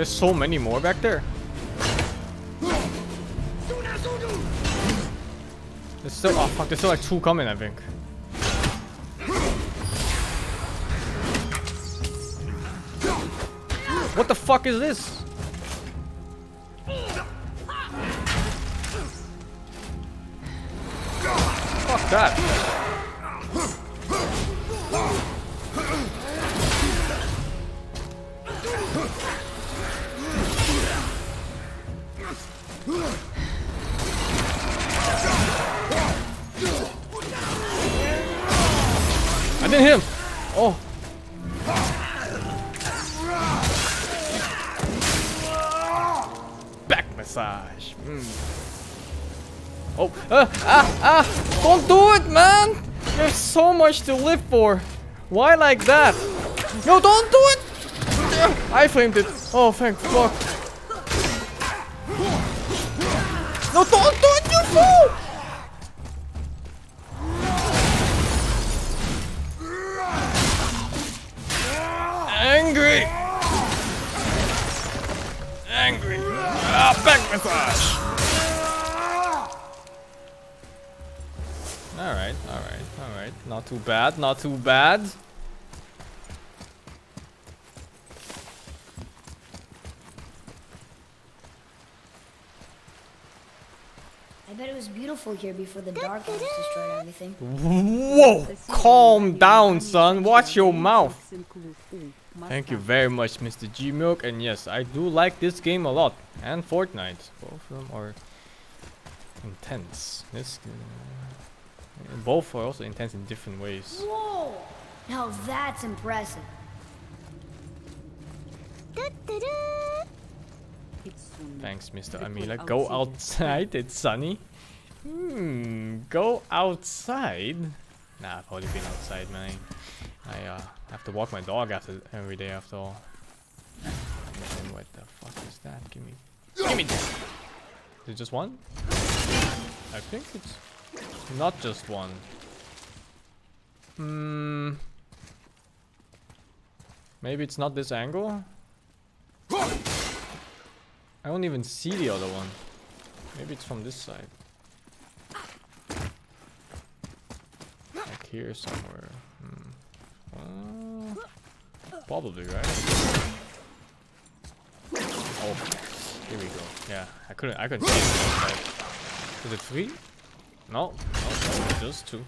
There's so many more back there. There's still, oh fuck, there's still like two coming, I think. What the fuck is this? Fuck that. Him. Oh. Back massage. Oh. Don't do it, man. There's so much to live for. Why like that? No, don't do it. I flamed it. Oh, thank fuck. No, don't do it, you fool. Angry. Ah, back massage. All right. Not too bad. I bet it was beautiful here before the dark elves destroyed everything. Whoa! Calm down, son. Watch your mouth. Thank you very much, Mr. G-Milk. And yes, I do like this game a lot. And Fortnite. Both of them are intense. Both are also intense in different ways. Whoa! Now that's impressive. Thanks, Mr. Amila. Go outside. It's sunny. Go outside? Nah, I've already been outside, man. I have to walk my dog every day after all. And what the fuck is that? Give me this. Is it just one? I think it's not just one. Maybe it's not this angle? I don't even see the other one. Maybe it's from this side. Like here somewhere. Probably, right? Oh, here we go. Yeah, I couldn't see it. Right? Is it free? No, just two.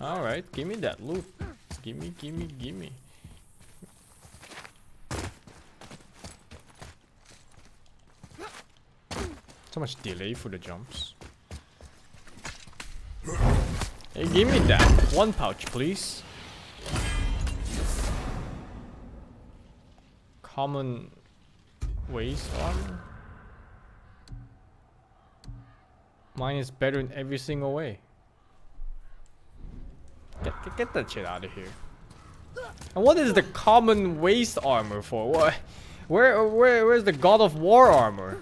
Alright, give me that loot. Gimme. So much delay for the jumps. Hey, give me that. One pouch, please. Common ways armor. Mine is better in every single way. Get that shit out of here. And what is the common waist armor for? What? Where's the God of War armor?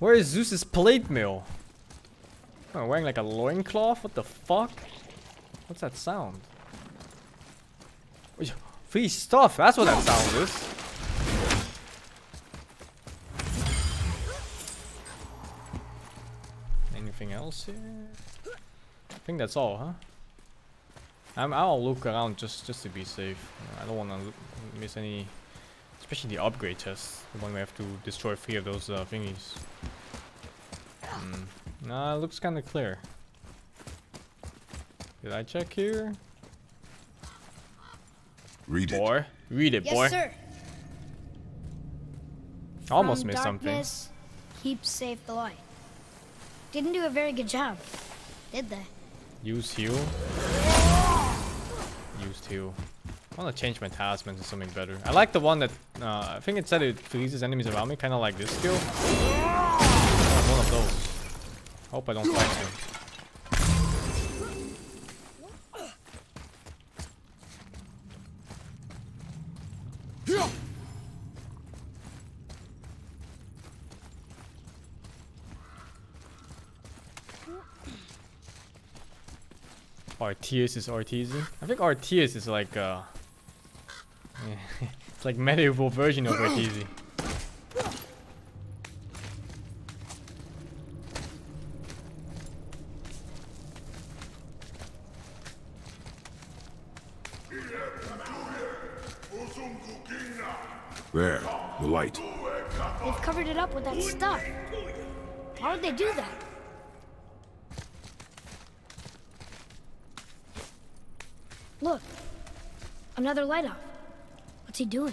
Where is Zeus's plate mail? I'm wearing like a loincloth? What the fuck? What's that sound? Free stuff! That's what that sound is! Anything else here? I think that's all, huh? I'll look around just to be safe. I don't want to miss any... Especially the upgrade test, the one we have to destroy 3 of those thingies. Nah, it looks kind of clear. Did I check here? Read it, boy. Yes, sir. Almost missed something. Keep safe the light. Didn't do a very good job, did they? Used heal. I want to change my talisman to something better. I like the one that, I think it said it freezes enemies around me, kind of like this skill. One of those. Hope I don't fight him. Arteezy is Arteezy. I think Arteezy is like, yeah, it's like medieval version of Arteezy. There, the light. They've covered it up with that stuff. How did they do that? Look, another light off. What's he doing?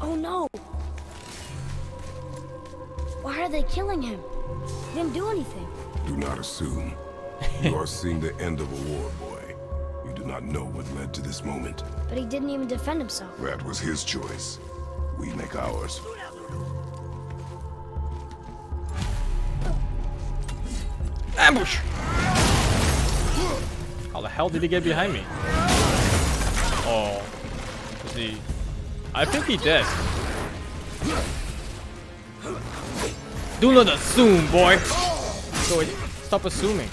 Oh no! Why are they killing him? He didn't do anything. Do not assume. You are seeing the end of a war, boy. You do not know what led to this moment. But he didn't even defend himself. That was his choice. We make ours. Ambush! How the hell did he get behind me? Oh, is he? I think he did. Do not assume, boy. So stop assuming.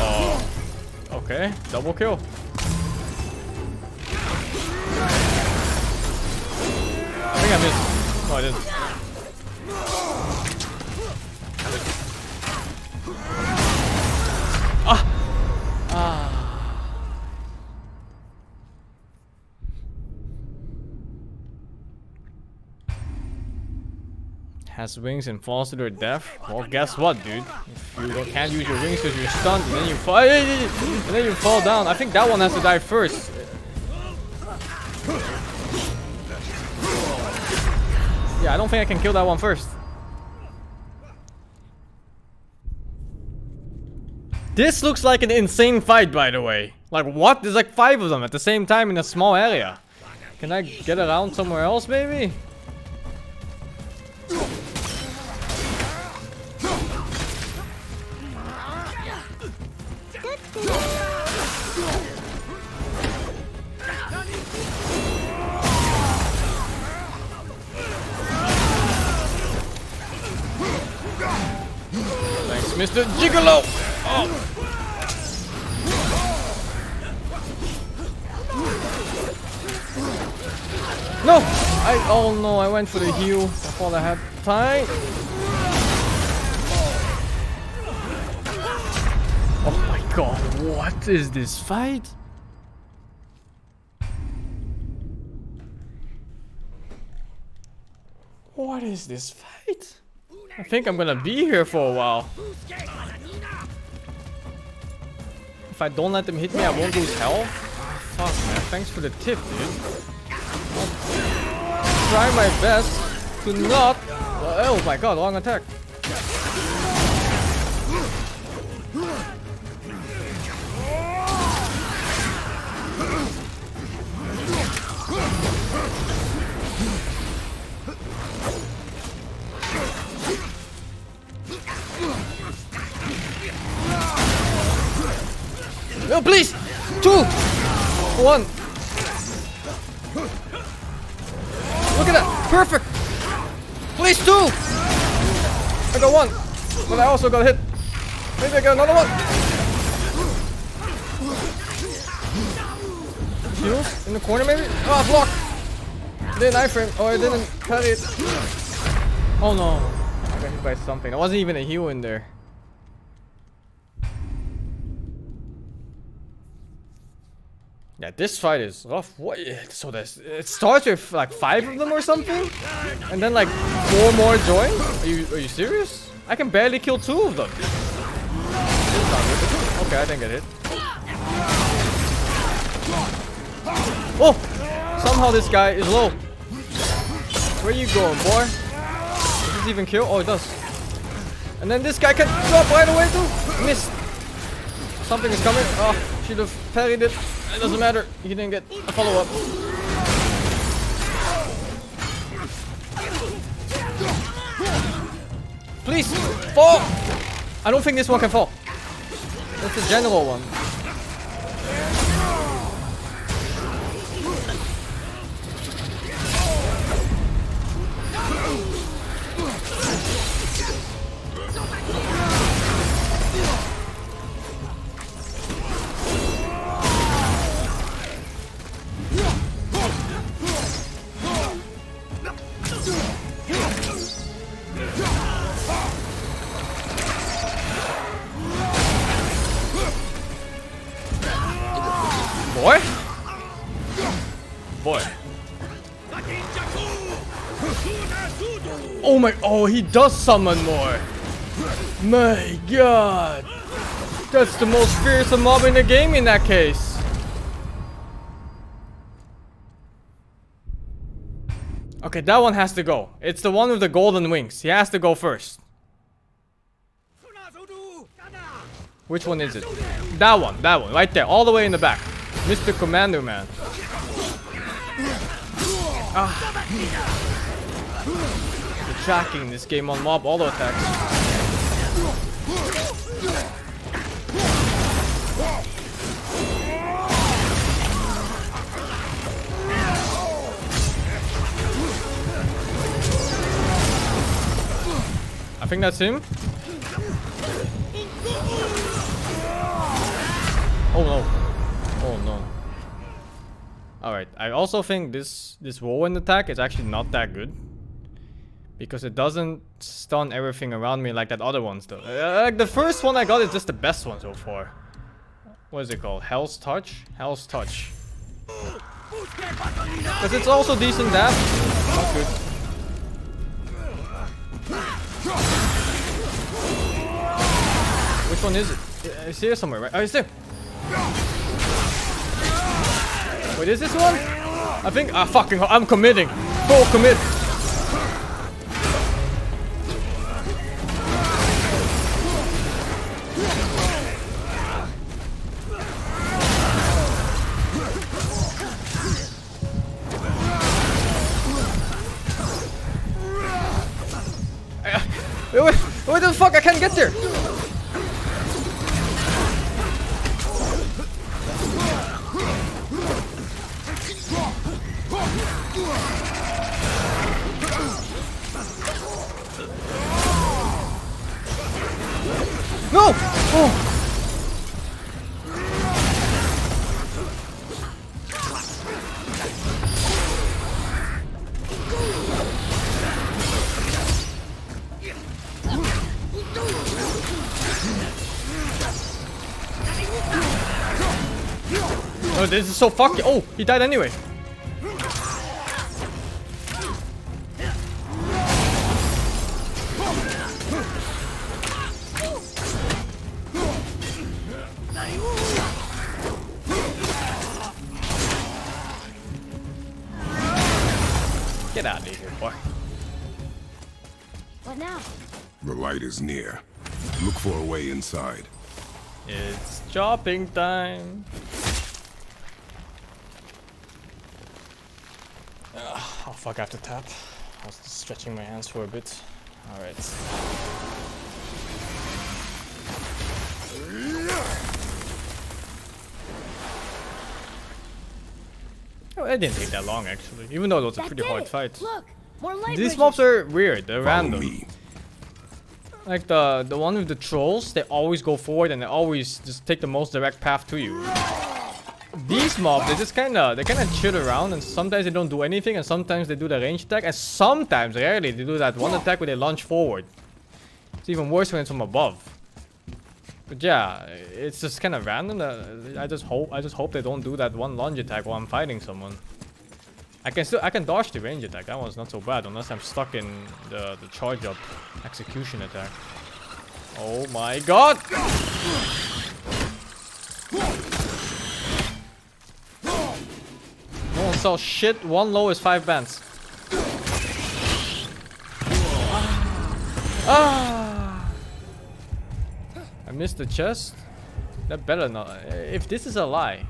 Oh, okay, double kill. I think I missed. No, I didn't. Has wings and falls to their death. Well, guess what, dude? If you can't use your wings because you're stunned, and then you fall, and then you fall down. I think that one has to die first. Yeah, I don't think I can kill that one first. This looks like an insane fight, by the way. Like, what? There's like 5 of them at the same time in a small area. Can I get around somewhere else, maybe? Thanks, Mr. Gigolo! Oh. No! Oh no, I went for the heal before I had time. Oh my god, what is this fight? What is this fight? I think I'm gonna be here for a while. If I don't let them hit me, I won't lose health. Fuck man, thanks for the tip, dude. I'll try my best to not. Oh my god, long attack. No, please! 2, 1. Look at that! Perfect! Please 2! I got 1, but I also got hit. Maybe I got another 1. Heal? In the corner maybe? Ah, oh, block! Didn't iframe. Oh, I didn't cut it. Oh no. I got hit by something. There wasn't even a heal in there. Yeah, this fight is rough. What? So it starts with like 5 of them or something, and then like 4 more join. Are you serious? I can barely kill 2 of them. Okay, I didn't get hit. Oh! Somehow this guy is low. Where you going, boy? Does this even kill? Oh, it does. And then this guy can drop right away too. Missed. Something is coming. Oh, should have parried it. It doesn't matter, you didn't get a follow-up. Please, fall! I don't think this one can fall. That's the general one. Boy? Boy. Oh my, oh, he does summon more. My god. That's the most fearsome mob in the game in that case. Okay, that one has to go. It's the one with the golden wings. He has to go first. Which one is it? That one, right there, all the way in the back. Mr. Commando Man. Ah. They're tracking this game on mob auto attacks. I think that's him. Oh no. Oh no. Alright, I also think this whirlwind attack is actually not that good. Because it doesn't stun everything around me like that other one's though. Like the first one I got is just the best one so far. What is it called? Hell's Touch? Hell's Touch. Because it's also decent damage. Not good. Which one is it? It's here somewhere, right? Oh, it's there! Wait, is this one? I think. Ah, fucking. I'm committing. Full commit. Wait the fuck? I can't get there. No! Oh! Oh, this is so fucking. Oh, he died anyway. Get out of here, boy. What now? The light is near. Look for a way inside. It's chopping time. Oh fuck, I have to tap. I was just stretching my hands for a bit. Alright. Oh, it didn't take that long actually, even though it was a pretty hard fight. Look, these mobs are weird, they're random. Like the one with the trolls, they always go forward and they always just take the most direct path to you. These mobs, they just kinda chill around, and sometimes they don't do anything, and sometimes they do the range attack, and sometimes, rarely, they do that one attack where they launch forward. It's even worse when it's from above. But yeah, it's just kinda random. I just hope they don't do that one lunge attack while I'm fighting someone. I can dodge the range attack. That one's not so bad unless I'm stuck in the charge up execution attack. Oh my god! No one sells shit. One low is 5 bands. Ah! I missed the chest. That better not. If this is a lie.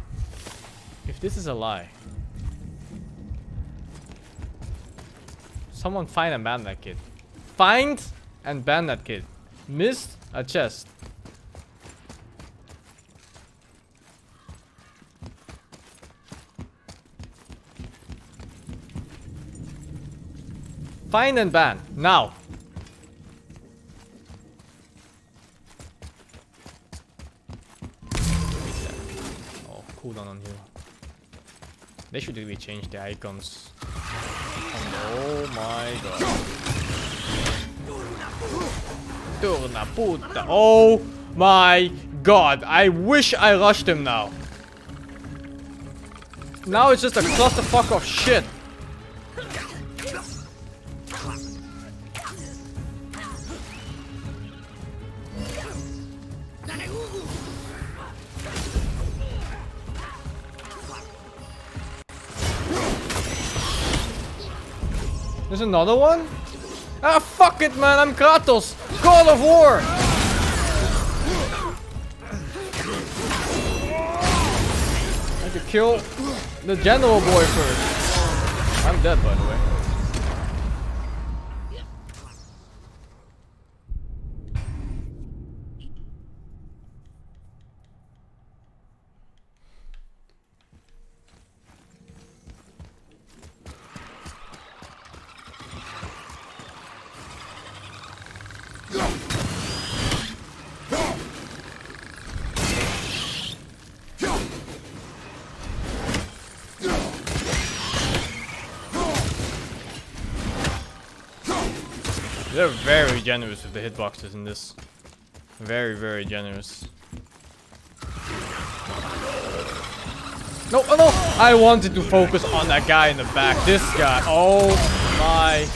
If this is a lie. Someone find and ban that kid. Find and ban that kid. Missed a chest. Find and ban. Now. Oh, cooldown on here. They should really change the icons. Oh my god. Turna puta. Oh my god. I wish I rushed him now. Now it's just a clusterfuck of shit. There's another one? Ah, fuck it, man. I'm Kratos. God of War. I could kill the general boy first. I'm dead, by the way. They're very generous with the hitboxes in this. Very, very generous. No, oh no! I wanted to focus on that guy in the back. This guy. Oh my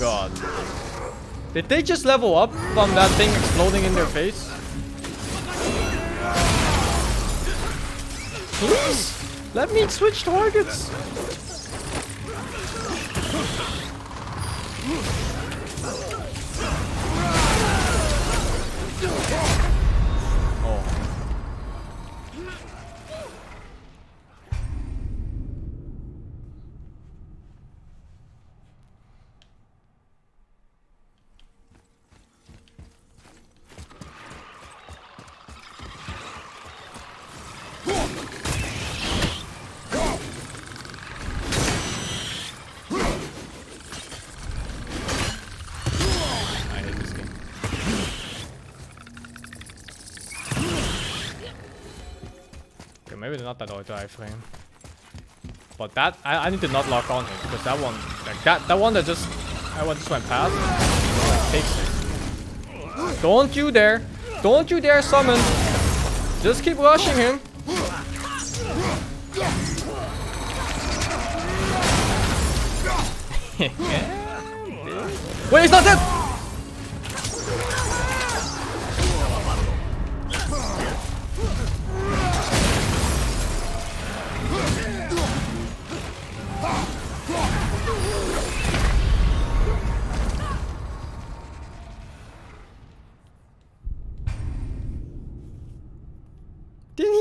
god. Did they just level up from that thing exploding in their face? Please! Let me switch targets! Oh. Maybe they're not that hard to iframe. But that I need to not lock on him, because that one like that one that just went past takes it. Don't you dare! Don't you dare summon! Just keep rushing him! Wait, he's not dead!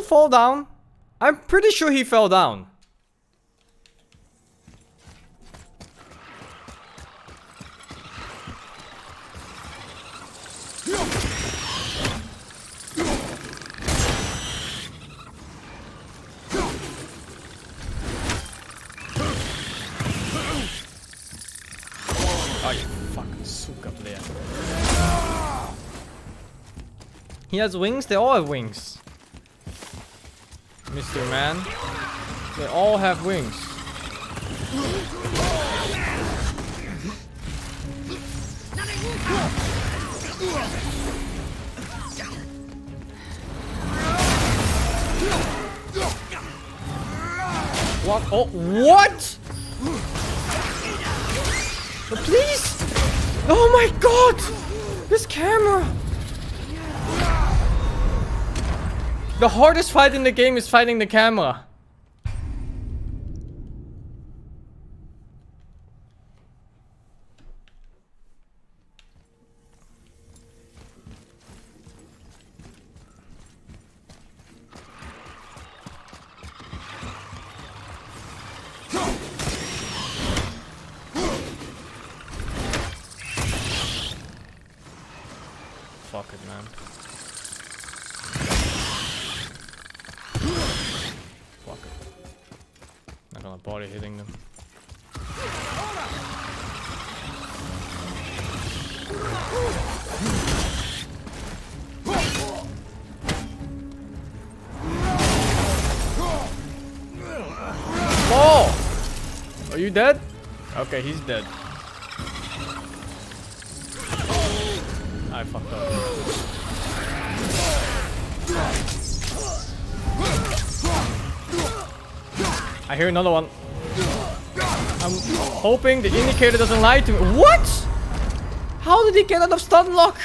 Fall down? I'm pretty sure he fell down. Oh, you fucking suka player. He has wings? They all have wings. Mr. Man, they all have wings. What? Oh, what? But please! Oh my god! This camera! The hardest fight in the game is fighting the camera. Fuck it, man. Body hitting them. Oh! Are you dead? Okay, he's dead. I fucked up. I hear another one. I'm hoping the indicator doesn't lie to me. What? How did he get out of stun lock?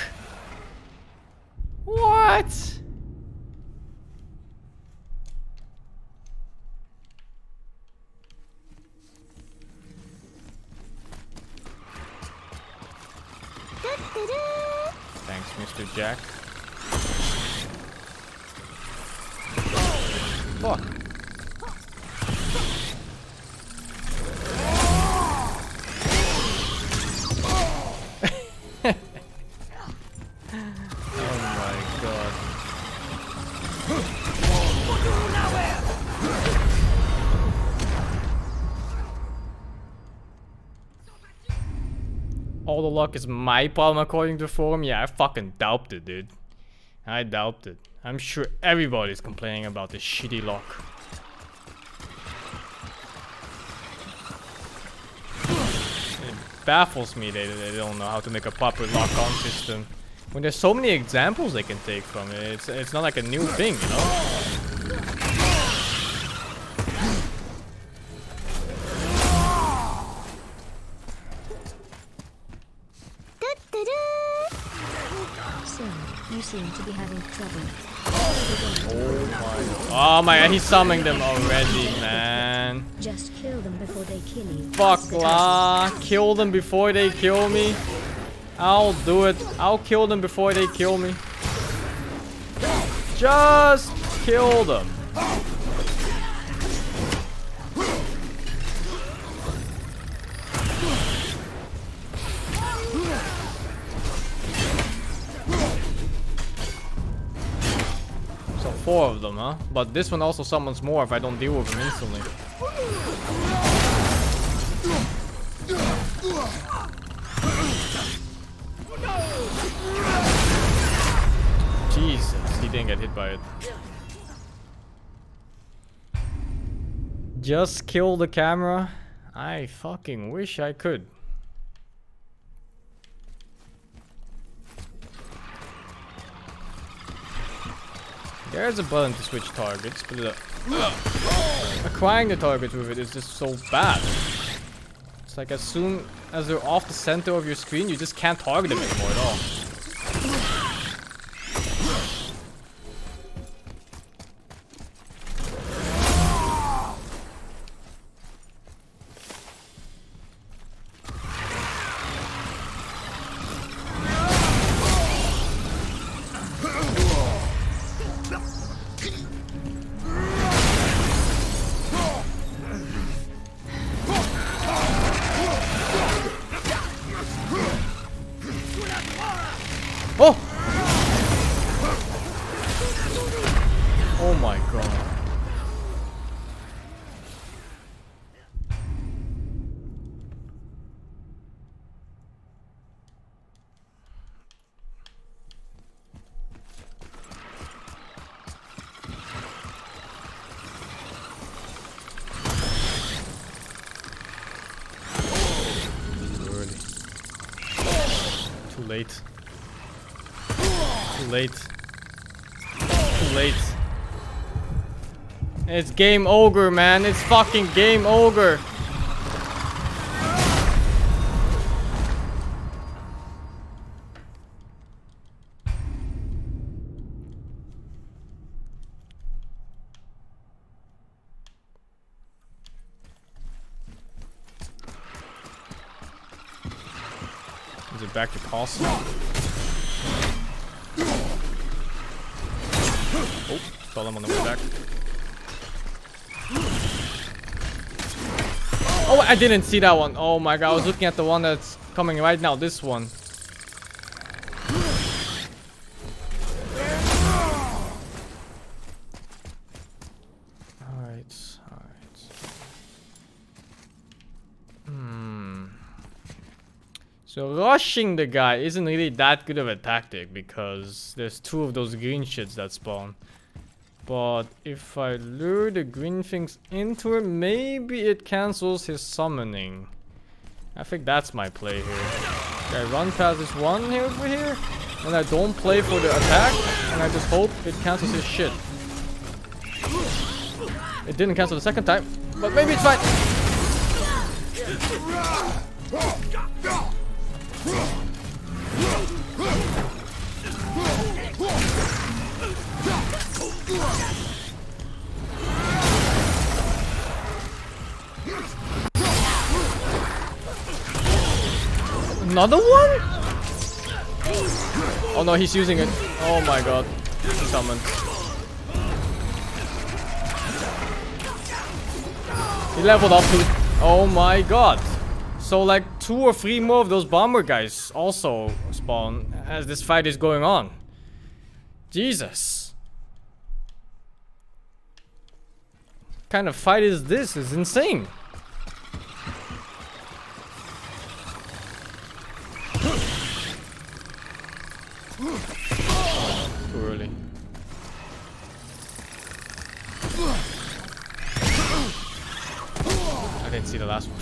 What? Thanks, Mr. Jack. Fuck. All the luck is my problem according to forum? Yeah, I fucking doubted it, dude. I doubted it. I'm sure everybody's complaining about this shitty luck. It baffles me they don't know how to make a proper lock-on system. When there's so many examples they can take from it, it's not like a new thing, you know? Seem to be having trouble. Oh my. Oh my god, he's summoning them already, man. Just kill them before they kill you. Fuck la. Kill them before they kill me. I'll do it. I'll kill them before they kill me. Just kill them. Four of them, huh? But this one also summons more if I don't deal with them instantly. Jesus, he didn't get hit by it. Just kill the camera? I fucking wish I could. There's a button to switch targets, but acquiring the targets with it is just so bad. It's like as soon as they're off the center of your screen, you just can't target them anymore at all. Too late. It's game over, man. It's fucking game over. Is it back to castle? Oh, saw them on the way back. Oh, I didn't see that one. Oh my god, I was looking at the one that's coming right now. This one. Alright. So rushing the guy isn't really that good of a tactic because there's two of those green shits that spawn. But if I lure the green things into it, maybe it cancels his summoning. I think that's my play here. I run past this one here over here, and I don't play for the attack, and I just hope it cancels his shit. It didn't cancel the second time, but maybe it's fine. Another one? Oh no, he's using it. Oh my god. Summon. He leveled up too. Oh my god. So like 2 or 3 more of those bomber guys also spawn as this fight is going on. Jesus. What kind of fight is this? It's insane. Too early. I didn't see the last one.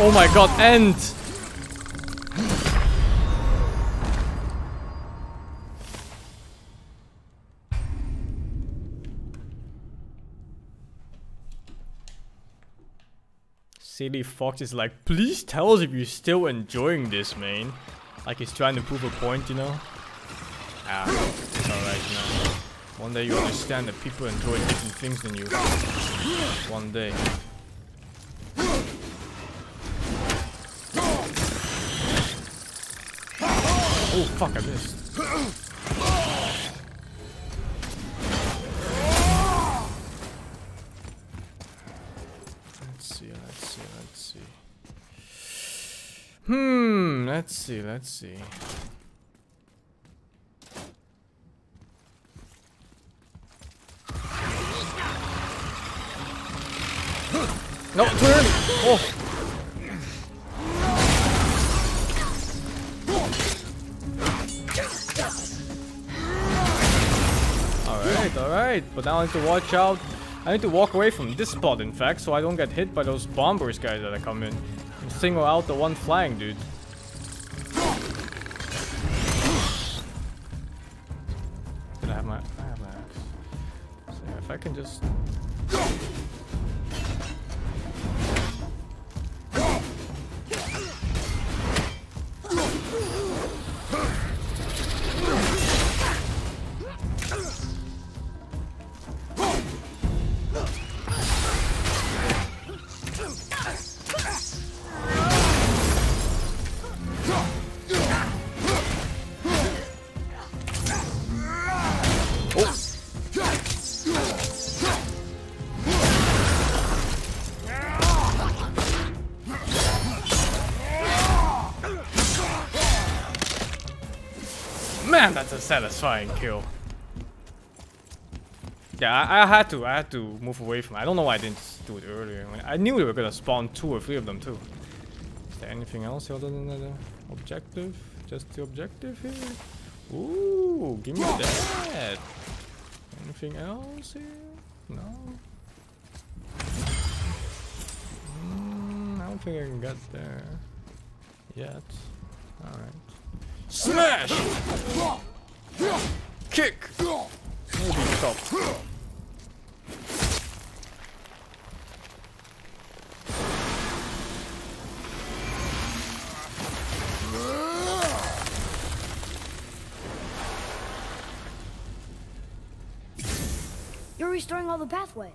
Oh my god, end! Silly Fox is like, please tell us if you're still enjoying this, man. Like he's trying to prove a point, you know? Ah, it's alright, man. One day you understand that people enjoy different things than you. One day. Oh fuck, I missed. Let's see. Let's see. No, too early. Oh. Alright, but now I need to watch out. I need to walk away from this spot, in fact, so I don't get hit by those bombers guys that I come in and single out the one flying dude. Did I have my axe? So yeah, if I can just man, that's a satisfying kill. Yeah, I had to move away from it. I don't know why I didn't do it earlier. I knew we were gonna spawn 2 or 3 of them too. Is there anything else other than the objective? Just the objective here? Ooh, give me that. Anything else here? No. I don't think I can get there yet. Alright. Smash! Kick! Moving top. You're restoring all the pathways.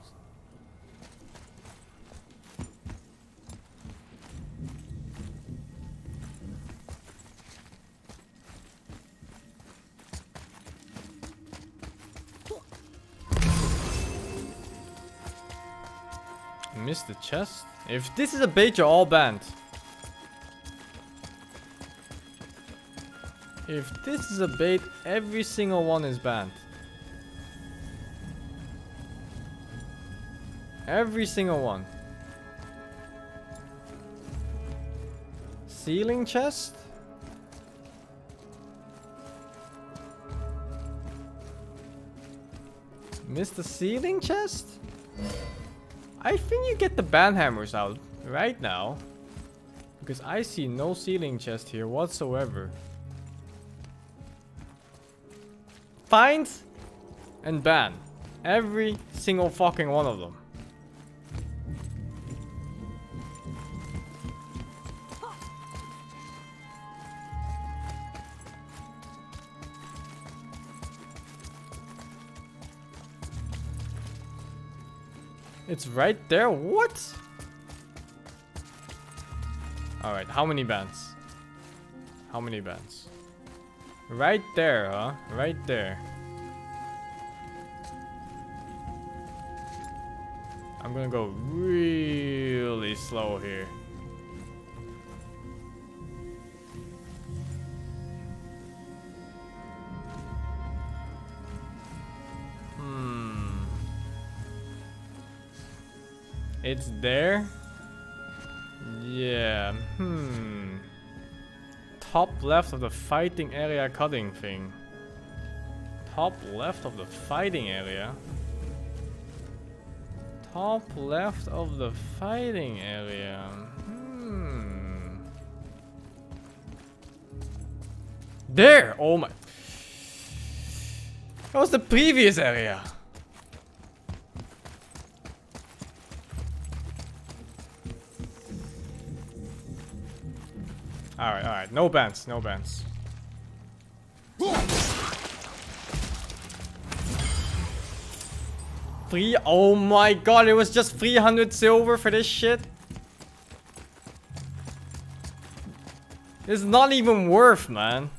Missed the chest. If this is a bait, you're all banned. If this is a bait, every single one is banned. Every single one. Ceiling chest? Missed the ceiling chest? I think you get the ban hammers out right now, because I see no ceiling chest here whatsoever. Find and ban. Every single fucking one of them. It's right there? What? Alright, how many bands? How many bands? Right there, huh? Right there. I'm gonna go really slow here. It's there? Yeah, Top left of the fighting area cutting thing. Top left of the fighting area? Top left of the fighting area. There! Oh my... That was the previous area! Alright, alright. No bans, no bans. Free? Oh my god, it was just 300 silver for this shit? It's not even worth, man.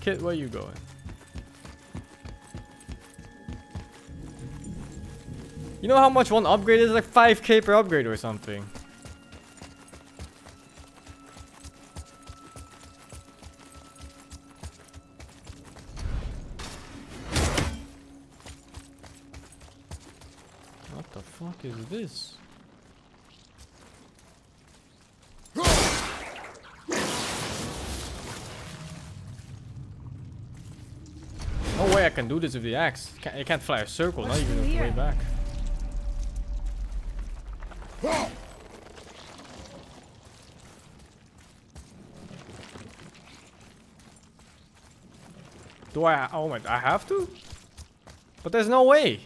Kid, where you going? You know how much one upgrade is? Like 5k per upgrade or something. What is this? No way I can do this with the axe. It can't fly a circle, not even the way back. Do I? Oh my! I have to? But there's no way.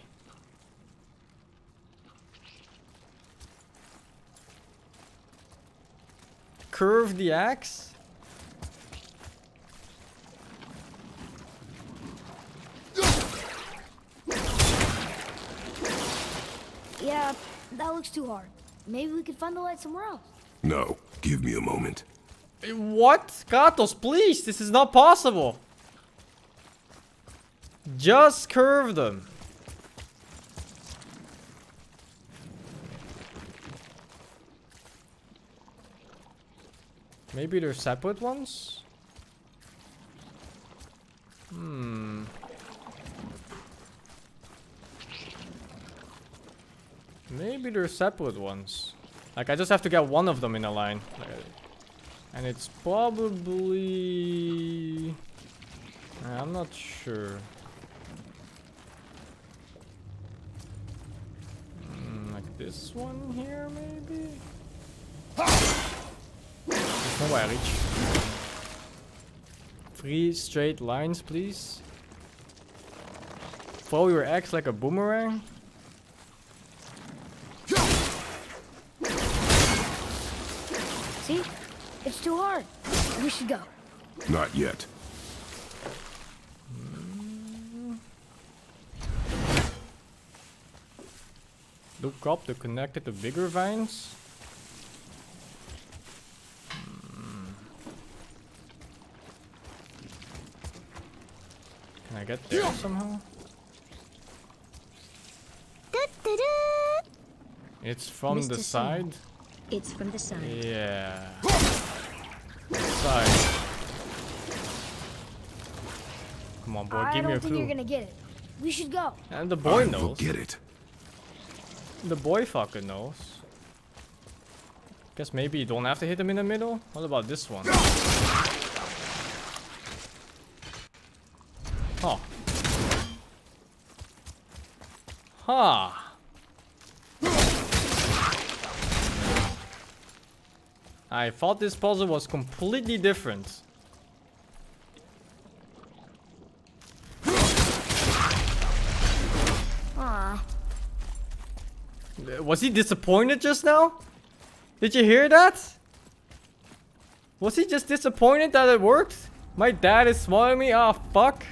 Curve the axe? Yeah, that looks too hard. Maybe we could find the light somewhere else. No, give me a moment. What? Kratos, please, this is not possible. Just curve them. Maybe they're separate ones? Maybe they're separate ones. Like, I just have to get one of them in a line. And it's probably... I'm not sure. Like this one here, maybe? No way I reach. 3 straight lines, please. Throw your axe like a boomerang. See? It's too hard. We should go. Not yet. Look up to connect it to bigger vines. I get there somehow. It's from the side. It's from the side. Yeah. Side. Come on, boy. Give me your clue. I don't think you're gonna get it. We should go. And the boy knows. Get it. The boy fucking knows. Guess maybe you don't have to hit him in the middle. What about this one? Huh. Huh. I thought this puzzle was completely different. Aww. Was he disappointed just now? Did you hear that? Was he just disappointed that it worked? My dad is smiling me. Ah, fuck.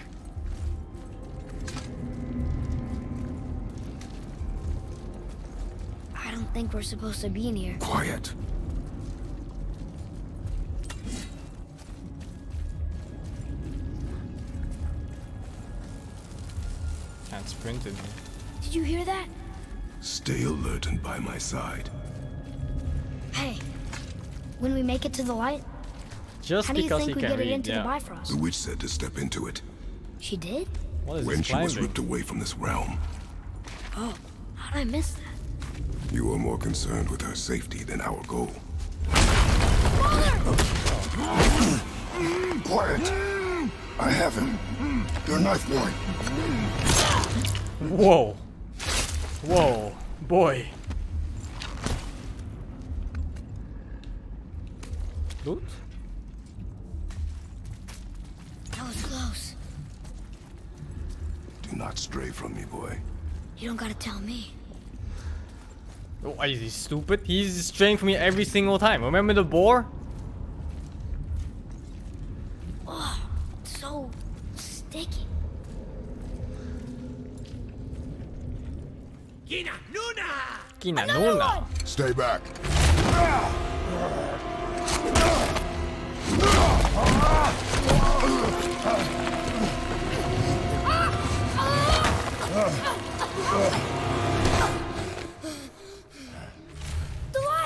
I don't think we're supposed to be in here. Quiet. Can't sprint in here. Did you hear that? Stay alert and by my side. Hey, when we make it to the light, just how do you think we get it into the Bifrost? The witch said to step into it. She did? When she was ripped away from this realm. Oh, how'd I miss that? You were more concerned with her safety than our goal. Quiet! I have him. Your knife boy. Whoa. Whoa, boy. Loot? That was close. Do not stray from me, boy. You don't gotta tell me. Oh, is he stupid? He's straying from me every single time. Remember the boar? Oh, so sticky. Kina Nuna! Kina Nuna! Stay back.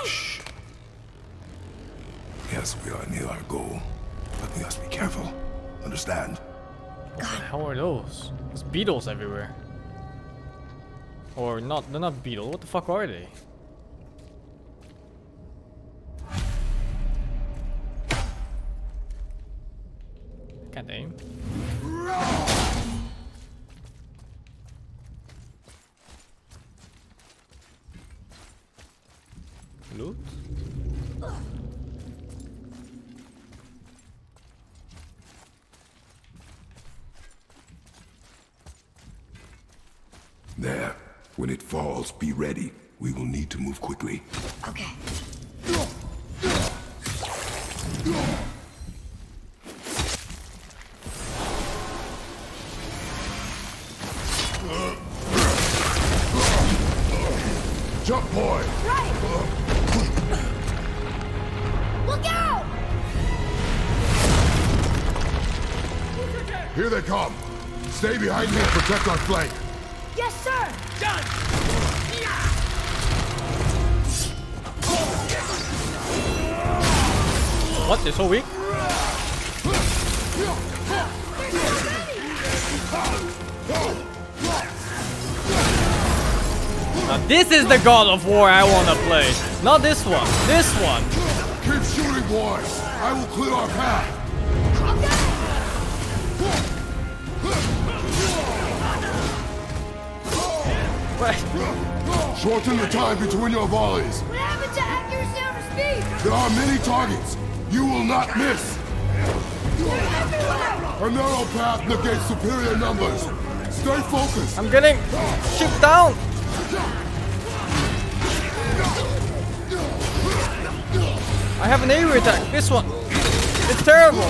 Shh. Yes, we are near our goal, but we must be careful. Understand? What the hell are those? There's beetles everywhere. Or not, they're not beetles. What the fuck are they? Can't aim. Loot. There. When it falls, be ready. We will need to move quickly. Okay. Jump, boy! Right! Look out! Here they come! Stay behind me and protect our flank! Yes, sir! Done! What? They're so weak? Now this is the God of War I want to play. Not this one. This one. Keep shooting, boys. I will clear our path. Right. Shorten the time between your volleys. What happened to accuracy over speed? There are many targets. You will not miss. A narrow path negates superior numbers. Stay focused. I'm getting shipped down. I have an area attack. This one, it's terrible.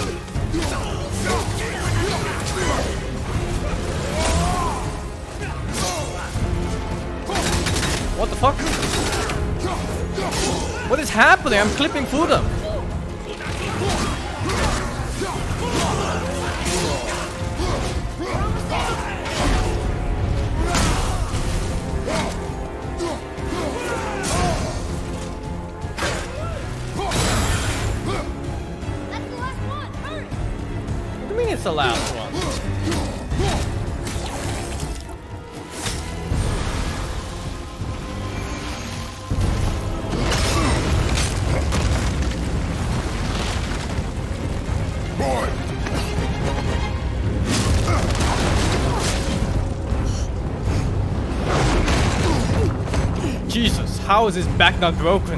What the fuck? What is happening? I'm clipping through them. That's the last one. How is his back not broken?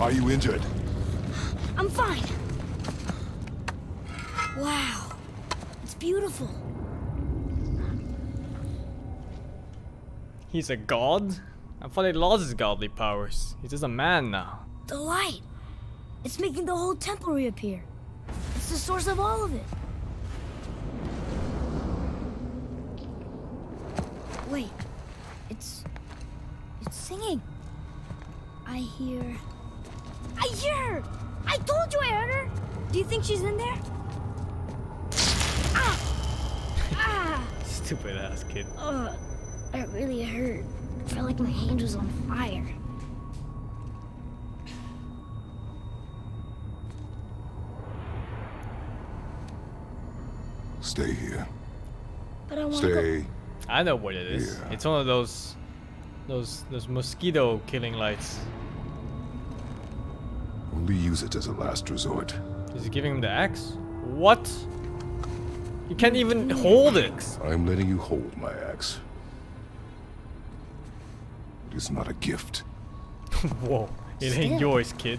Are you injured? I'm fine. Wow. It's beautiful. He's a god? I thought he lost his godly powers. He's just a man now. The light. It's making the whole temple reappear. It's the source of all of it. Wait, it's singing. I hear her! I told you I heard her! Do you think she's in there? Ah! Ah! Stupid ass kid. Ugh, that really hurt. I felt like my hand was on fire. Stay here. But I want to go. I know what it is. Yeah. It's one of those mosquito killing lights. Only use it as a last resort. Is he giving him the axe? What? You can't even hold it. I'm letting you hold my axe. It is not a gift. Whoa! It ain't yours, kid.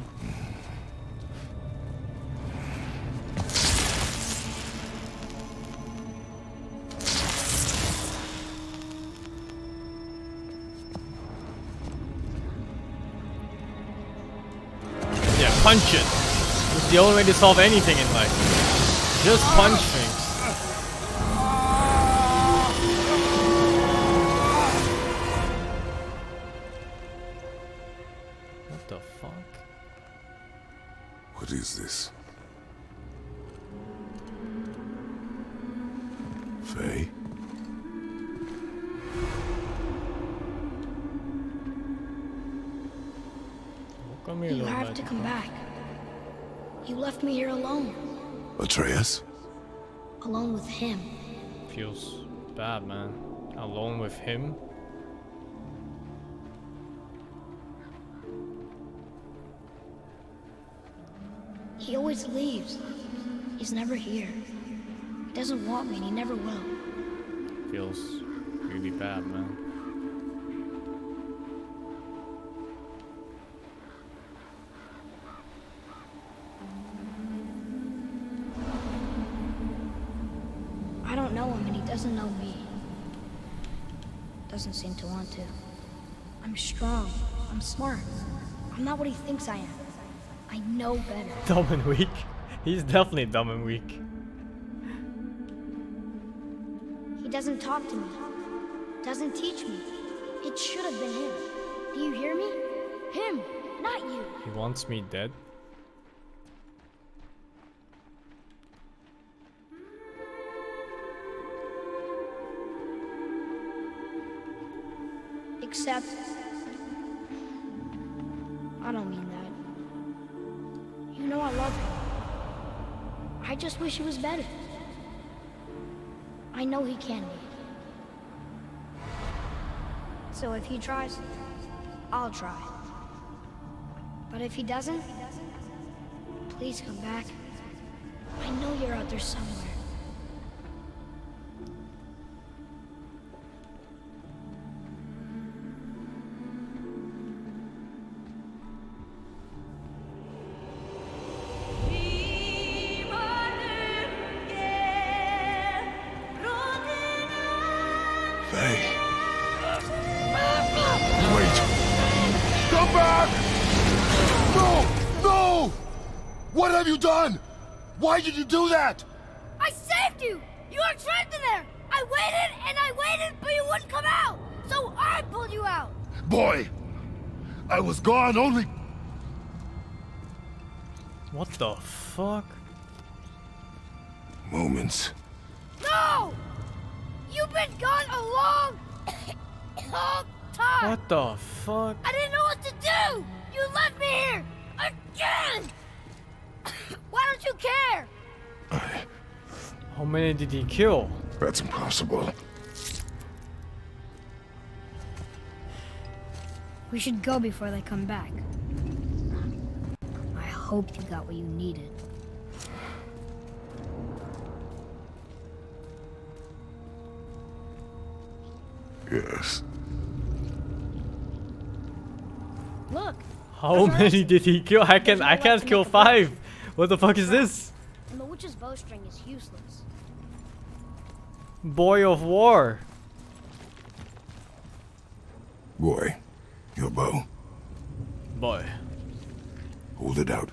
Punch it. It's the only way to solve anything in life. Just punch things. What the fuck? What is this? Faye? You have to come back. You left me here alone. Atreus? Alone with him. Feels bad, man. Alone with him? He always leaves. He's never here. He doesn't want me and he never will. Feels really bad, man. Doesn't know me. Doesn't seem to want to. I'm strong. I'm smart. I'm not what he thinks I am. I know better. Dumb and weak. He's definitely dumb and weak. He doesn't talk to me. Doesn't teach me. It should have been him. Do you hear me? Him, not you. He wants me dead. Except, I don't mean that. You know I love him. I just wish he was better. I know he can be. So if he tries, I'll try. But if he doesn't, please come back. I know you're out there somewhere. Why did you do that? I saved you! You were trapped in there! I waited, but you wouldn't come out! So I pulled you out! Boy! I was gone only... What the fuck? Moments. No! You've been gone a long time! What the fuck? I didn't know what to do! You left me here! Again! Why don't you care? How many did he kill? That's impossible. We should go before they come back. I hope you got what you needed. Yes. Look. How many did he kill? I can't kill 5. What the fuck is this? And the witch's bowstring is useless. Boy of war. Boy, your bow. Boy. Hold it out.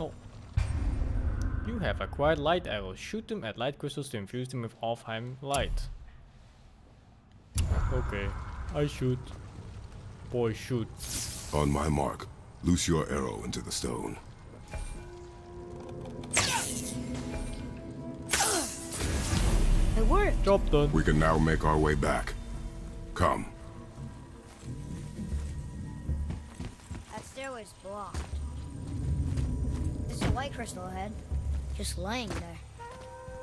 Oh. You have acquired light arrows. Shoot them at light crystals to infuse them with Alfheim light. Okay. I shoot. Boy, shoot. On my mark, loose your arrow into the stone. It worked. Job done. We can now make our way back. Come. That stairway's blocked. There's a white crystal ahead, just laying there.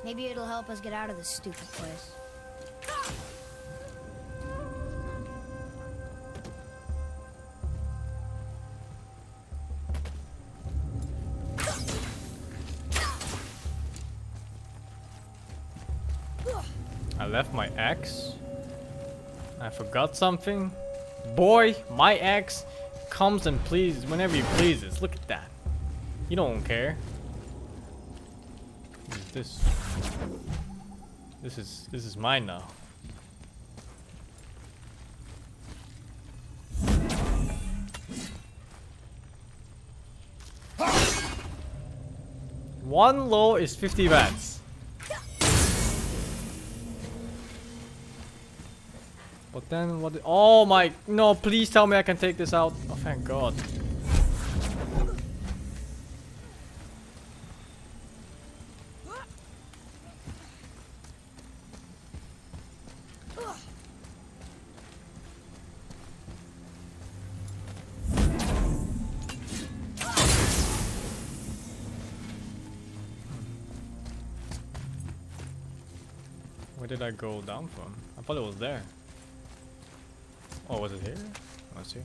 Maybe it'll help us get out of this stupid place. I left my axe. I forgot something. Boy, my axe comes and pleases whenever he pleases. Look at that. You don't care. What is this? This is mine now. One low is 50 bats. But then what? Oh my! No! Please tell me I can take this out. Oh, thank God. Where did I go down from? I thought it was there. Oh, was it here? Let's see.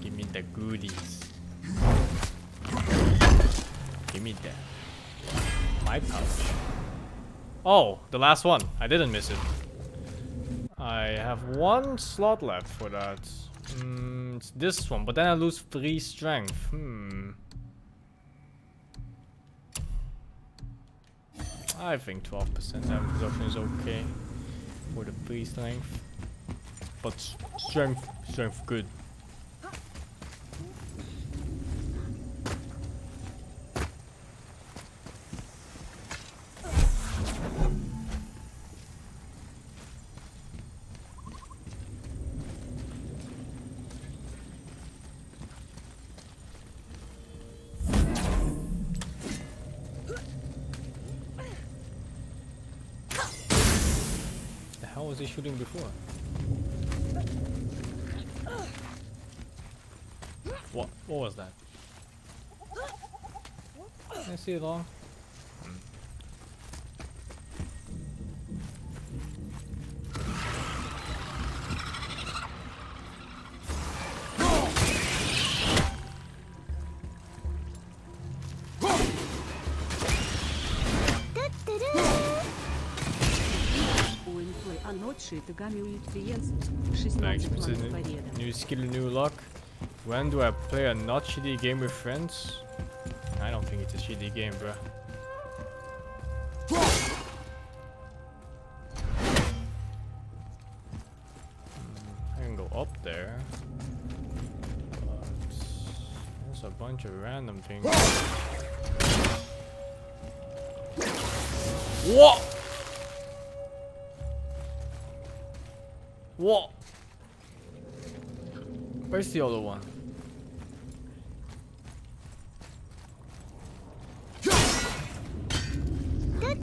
Give me the goodies. Give me that. My pouch. Oh, the last one. I didn't miss it. I have one slot left for that. It's this one, but then I lose 3 strength. I think 12% damage reduction is okay for the priest strength, but strength good. Was he shooting before? What was that? Can I see it all? New skill, new luck. When do I play a not shitty game with friends? I don't think it's a shitty game, bruh. I can go up there. But there's a bunch of random things. What? What? Where's the other one?